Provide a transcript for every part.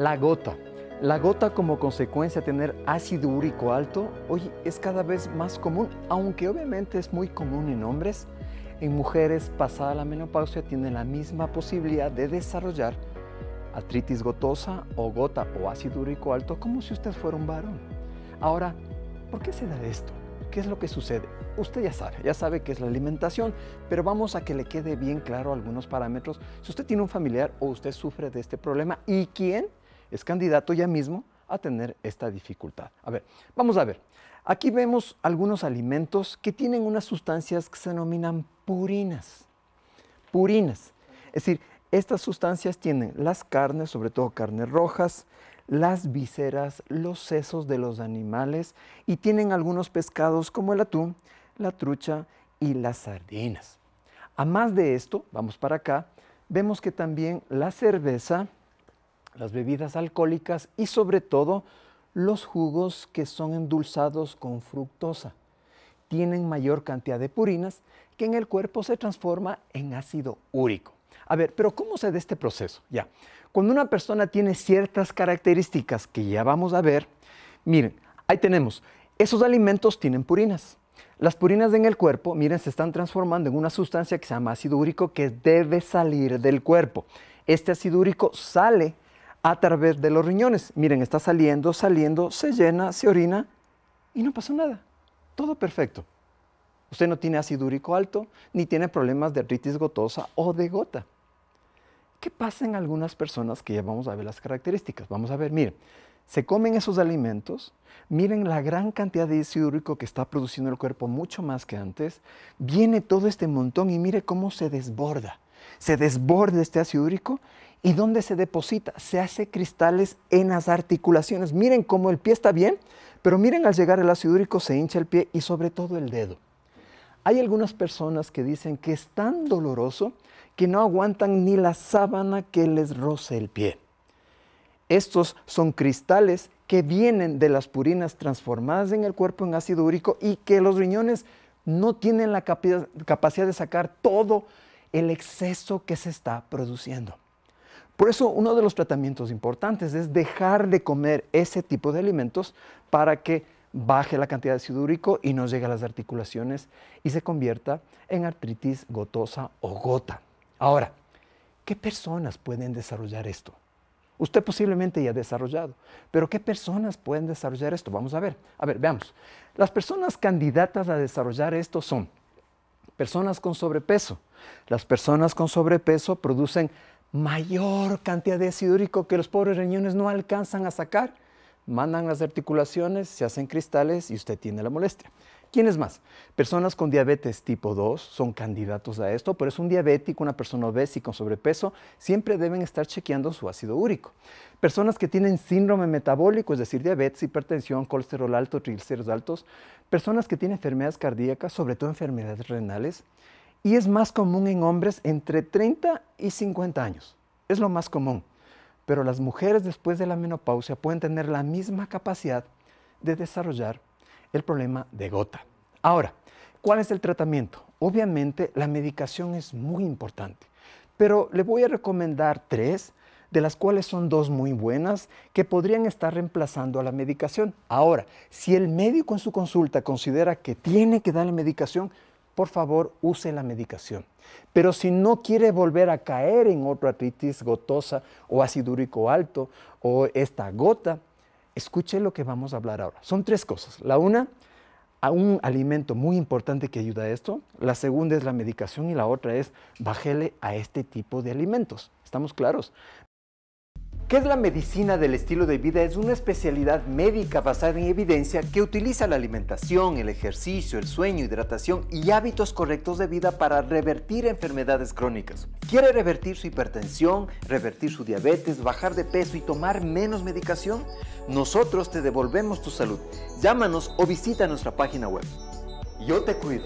La gota. La gota como consecuencia de tener ácido úrico alto hoy es cada vez más común, aunque obviamente es muy común en hombres. En mujeres pasada la menopausia tienen la misma posibilidad de desarrollar artritis gotosa o gota o ácido úrico alto como si usted fuera un varón. Ahora, ¿por qué se da esto? ¿Qué es lo que sucede? Usted ya sabe que es la alimentación, pero vamos a que le quede bien claro algunos parámetros. Si usted tiene un familiar o usted sufre de este problema, ¿y quién es candidato ya mismo a tener esta dificultad? A ver, vamos a ver. Aquí vemos algunos alimentos que tienen unas sustancias que se denominan purinas. Purinas. Es decir, estas sustancias tienen las carnes, sobre todo carnes rojas, las vísceras, los sesos de los animales y tienen algunos pescados como el atún, la trucha y las sardinas. A más de esto, vamos para acá, vemos que también la cerveza, las bebidas alcohólicas y sobre todo los jugos que son endulzados con fructosa tienen mayor cantidad de purinas que en el cuerpo se transforma en ácido úrico. A ver, pero ¿cómo se da este proceso? Ya, cuando una persona tiene ciertas características que ya vamos a ver, miren, ahí tenemos, esos alimentos tienen purinas. Las purinas en el cuerpo, miren, se están transformando en una sustancia que se llama ácido úrico que debe salir del cuerpo. Este ácido úrico sale a través de los riñones. Miren, está saliendo, saliendo, se llena, se orina y no pasó nada. Todo perfecto. Usted no tiene ácido úrico alto, ni tiene problemas de artritis gotosa o de gota. ¿Qué pasa en algunas personas que ya vamos a ver las características? Vamos a ver, miren, se comen esos alimentos, miren la gran cantidad de ácido úrico que está produciendo el cuerpo mucho más que antes, viene todo este montón y mire cómo se desborda. Se desborda este ácido úrico y ¿dónde se deposita? Se hace cristales en las articulaciones. Miren cómo el pie está bien, pero miren al llegar el ácido úrico se hincha el pie y sobre todo el dedo. Hay algunas personas que dicen que es tan doloroso que no aguantan ni la sábana que les roce el pie. Estos son cristales que vienen de las purinas transformadas en el cuerpo en ácido úrico y que los riñones no tienen la capacidad de sacar todo el exceso que se está produciendo. Por eso uno de los tratamientos importantes es dejar de comer ese tipo de alimentos para que baje la cantidad de ácido úrico y no llegue a las articulaciones y se convierta en artritis gotosa o gota. Ahora, ¿qué personas pueden desarrollar esto? Usted posiblemente ya ha desarrollado, pero ¿qué personas pueden desarrollar esto? Vamos a ver. A ver, veamos. Las personas candidatas a desarrollar esto son personas con sobrepeso. Las personas con sobrepeso producen mayor cantidad de ácido úrico que los pobres riñones no alcanzan a sacar. Mandan las articulaciones, se hacen cristales y usted tiene la molestia. ¿Quiénes más? Personas con diabetes tipo 2 son candidatos a esto, pero es un diabético, una persona obesa y con sobrepeso, siempre deben estar chequeando su ácido úrico. Personas que tienen síndrome metabólico, es decir, diabetes, hipertensión, colesterol alto, triglicéridos altos. Personas que tienen enfermedades cardíacas, sobre todo enfermedades renales. Y es más común en hombres entre 30 y 50 años. Es lo más común. Pero las mujeres después de la menopausia pueden tener la misma capacidad de desarrollar el problema de gota. Ahora, ¿cuál es el tratamiento? Obviamente la medicación es muy importante, pero le voy a recomendar tres, de las cuales son dos muy buenas, que podrían estar reemplazando a la medicación. Ahora, si el médico en su consulta considera que tiene que darle medicación, por favor, use la medicación. Pero si no quiere volver a caer en otra artritis gotosa o ácido úrico alto o esta gota, escuche lo que vamos a hablar ahora. Son tres cosas. La una, un alimento muy importante que ayuda a esto. La segunda es la medicación y la otra es bájele a este tipo de alimentos. ¿Estamos claros? ¿Qué es la medicina del estilo de vida? Es una especialidad médica basada en evidencia que utiliza la alimentación, el ejercicio, el sueño, hidratación y hábitos correctos de vida para revertir enfermedades crónicas. ¿Quiere revertir su hipertensión, revertir su diabetes, bajar de peso y tomar menos medicación? Nosotros te devolvemos tu salud. Llámanos o visita nuestra página web. Yo te cuido.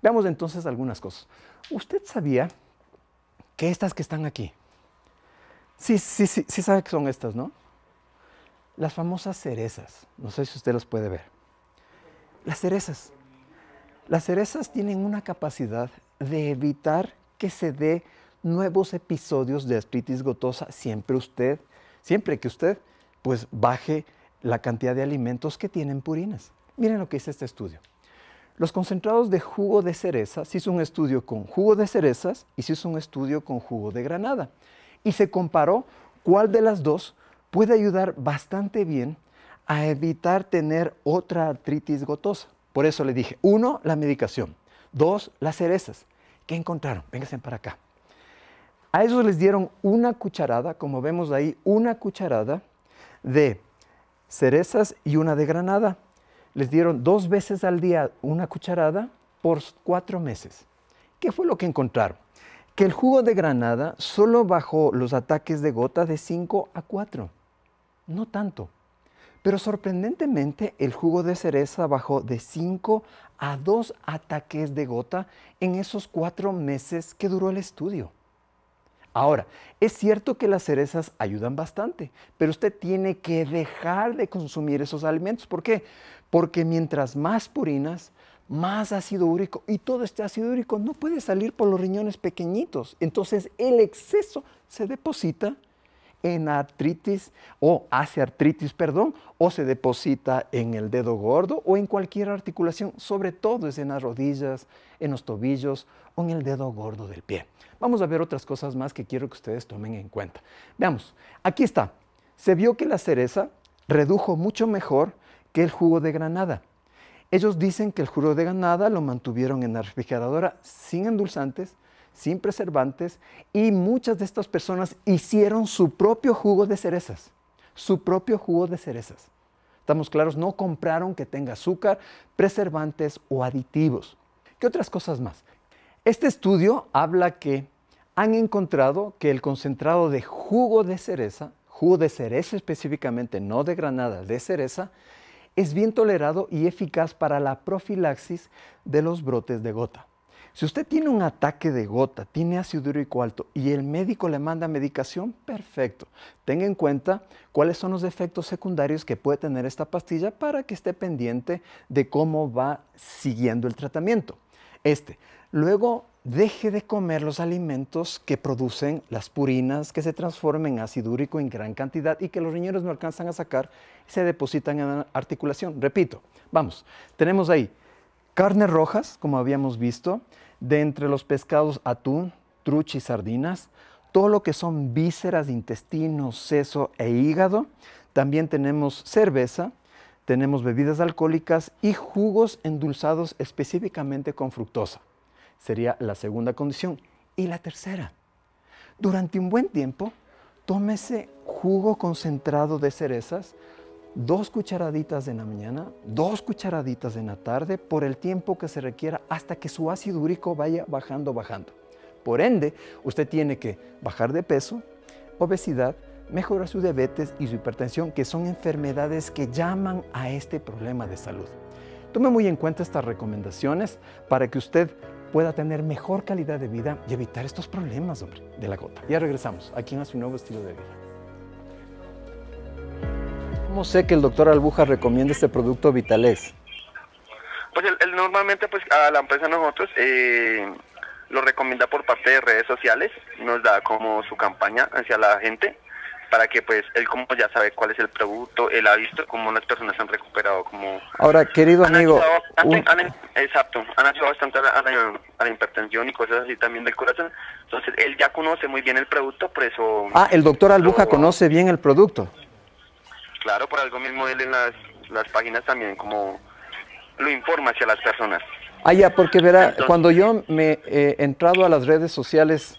Veamos entonces algunas cosas. ¿Usted sabía que estas que están aquí? Sí, sabe que son estas, ¿no? Las famosas cerezas. No sé si usted las puede ver. Las cerezas. Las cerezas tienen una capacidad de evitar que se dé nuevos episodios de artritis gotosa siempre que usted pues baje la cantidad de alimentos que tienen purinas. Miren lo que dice este estudio. Los concentrados de jugo de cereza, se hizo un estudio con jugo de cerezas y se hizo un estudio con jugo de granada. Y se comparó cuál de las dos puede ayudar bastante bien a evitar tener otra artritis gotosa. Por eso le dije, 1, la medicación. 2, las cerezas. ¿Qué encontraron? Vénganse para acá. A ellos les dieron una cucharada, como vemos ahí, una cucharada de cerezas y una de granada. Les dieron 2 veces al día una cucharada por 4 meses. ¿Qué fue lo que encontraron? Que el jugo de granada solo bajó los ataques de gota de 5 a 4. No tanto. Pero sorprendentemente el jugo de cereza bajó de 5 a 2 ataques de gota en esos 4 meses que duró el estudio. Ahora, es cierto que las cerezas ayudan bastante, pero usted tiene que dejar de consumir esos alimentos. ¿Por qué? Porque mientras más purinas, más ácido úrico, y todo este ácido úrico no puede salir por los riñones pequeñitos. Entonces, el exceso se deposita en artritis, o hace artritis, perdón, o se deposita en el dedo gordo o en cualquier articulación, sobre todo es en las rodillas, en los tobillos o en el dedo gordo del pie. Vamos a ver otras cosas más que quiero que ustedes tomen en cuenta. Veamos, aquí está. Se vio que la cereza redujo mucho mejor que el jugo de granada. Ellos dicen que el jugo de granada lo mantuvieron en la refrigeradora sin endulzantes, sin preservantes, y muchas de estas personas hicieron su propio jugo de cerezas. Su propio jugo de cerezas. Estamos claros, no compraron que tenga azúcar, preservantes o aditivos. ¿Qué otras cosas más? Este estudio habla que han encontrado que el concentrado de jugo de cereza, específicamente, no de granada, de cereza, es bien tolerado y eficaz para la profilaxis de los brotes de gota. Si usted tiene un ataque de gota, tiene ácido úrico alto y el médico le manda medicación, perfecto. Tenga en cuenta cuáles son los efectos secundarios que puede tener esta pastilla para que esté pendiente de cómo va siguiendo el tratamiento. Luego, deje de comer los alimentos que producen las purinas, que se transforman en ácido úrico en gran cantidad y que los riñones no alcanzan a sacar, se depositan en la articulación. Repito, vamos, tenemos ahí carnes rojas, como habíamos visto, de entre los pescados atún, trucha y sardinas, todo lo que son vísceras, intestinos, seso e hígado. También tenemos cerveza, tenemos bebidas alcohólicas y jugos endulzados específicamente con fructosa. Sería la segunda condición. Y la tercera, durante un buen tiempo, tómese jugo concentrado de cerezas, 2 cucharaditas en la mañana, 2 cucharaditas en la tarde, por el tiempo que se requiera hasta que su ácido úrico vaya bajando. Por ende, usted tiene que bajar de peso, obesidad, mejorar su diabetes y su hipertensión, que son enfermedades que llaman a este problema de salud. Tome muy en cuenta estas recomendaciones para que usted pueda tener mejor calidad de vida y evitar estos problemas, hombre, de la gota. Ya regresamos aquí en Hacia un Nuevo Estilo de Vida. ¿Cómo sé que el doctor Albuja recomienda este producto Vitalex? Pues él normalmente, pues a la empresa nosotros lo recomienda por parte de redes sociales, nos da como su campaña hacia la gente, para que pues él como ya sabe cuál es el producto, él ha visto cómo las personas se han recuperado, como... Ahora, querido amigo... Exacto, han ayudado bastante a la hipertensión y cosas así también del corazón, entonces él ya conoce muy bien el producto, por eso... Ah, el doctor Albuja conoce bien el producto. Claro, por algo mismo él en las páginas también como lo informa hacia las personas. Ah, ya, porque verá, entonces, cuando yo me he entrado a las redes sociales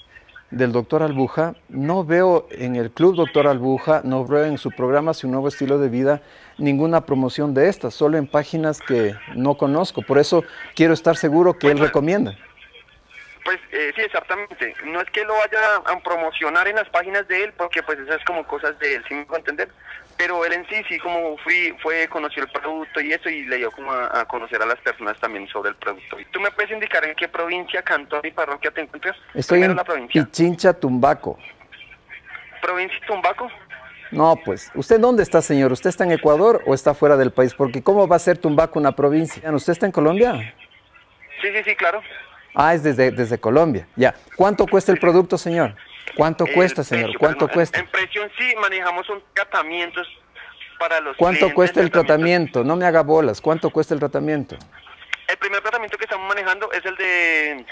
del doctor Albuja, no veo en el club doctor Albuja, no veo en su programa Hacia un Nuevo Estilo de Vida ninguna promoción de estas, solo en páginas que no conozco. Por eso quiero estar seguro que él recomienda. Pues sí, exactamente. No es que lo vaya a promocionar en las páginas de él, porque pues esas como cosas de él, sí me puedo entender. Pero él en sí, como fue, conoció el producto y eso, y le dio como a conocer a las personas también sobre el producto. ¿Tú me puedes indicar en qué provincia, cantón y parroquia te encuentras? Estoy en la provincia Pichincha, Tumbaco. ¿Provincia Tumbaco? No, pues. ¿Usted dónde está, señor? ¿Usted está en Ecuador o está fuera del país? Porque ¿cómo va a ser Tumbaco una provincia? ¿Usted está en Colombia? Sí, claro. Ah, es desde Colombia. Ya. ¿Cuánto cuesta el producto, señor? ¿Cuánto cuesta, señor? ¿Cuánto cuesta? En precio en sí manejamos un tratamiento para los ¿Cuánto cuesta el tratamiento? No me haga bolas. ¿Cuánto cuesta el tratamiento? El primer tratamiento que estamos manejando es el de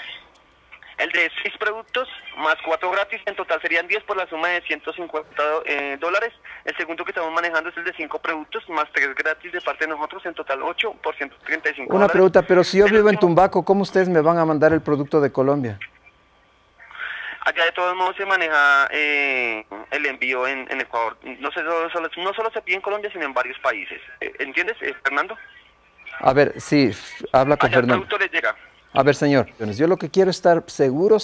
6 productos más 4 gratis, en total serían 10 por la suma de $150. El segundo que estamos manejando es el de 5 productos más 3 gratis de parte de nosotros, en total 8 por $135. Una pregunta, pero si yo vivo en Tumbaco, ¿cómo ustedes me van a mandar el producto de Colombia? Allá de todos modos se maneja el envío en Ecuador. No solo se pide en Colombia, sino en varios países. ¿Entiendes, Fernando? A ver, sí, habla con allá Fernando. El producto les llega. A ver, señor, yo lo que quiero es estar seguro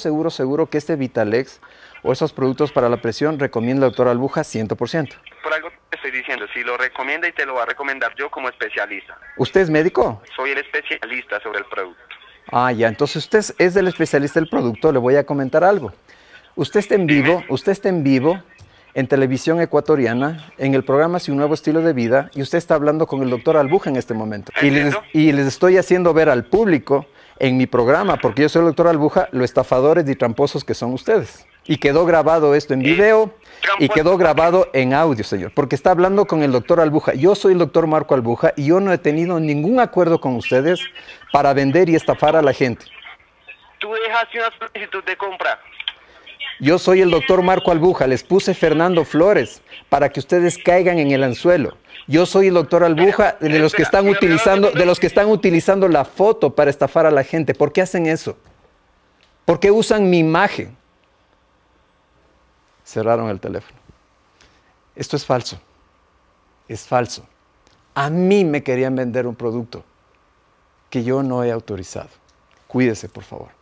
que este Vitalex o esos productos para la presión recomienda el doctor Albuja 100%. Por algo te estoy diciendo, si lo recomienda y te lo va a recomendar yo como especialista. ¿Usted es médico? Soy el especialista sobre el producto. Ah, ya, entonces usted es el especialista del producto, le voy a comentar algo. Usted está en vivo, dime. Usted está en vivo en televisión ecuatoriana, en el programa Hacia un Nuevo Estilo de Vida, y usted está hablando con el doctor Albuja en este momento. Y les estoy haciendo ver al público en mi programa, porque yo soy el doctor Albuja, los estafadores y tramposos que son ustedes. Y quedó grabado esto en video y quedó grabado en audio, señor, porque está hablando con el doctor Albuja. Yo soy el doctor Marco Albuja y yo no he tenido ningún acuerdo con ustedes para vender y estafar a la gente. Tú dejaste una solicitud de compra. Yo soy el doctor Marco Albuja, les puse Fernando Flores para que ustedes caigan en el anzuelo. Yo soy el doctor Albuja, de los que están utilizando la foto para estafar a la gente. ¿Por qué hacen eso? ¿Por qué usan mi imagen? Cerraron el teléfono. Esto es falso. Es falso. A mí me querían vender un producto que yo no he autorizado. Cuídese, por favor.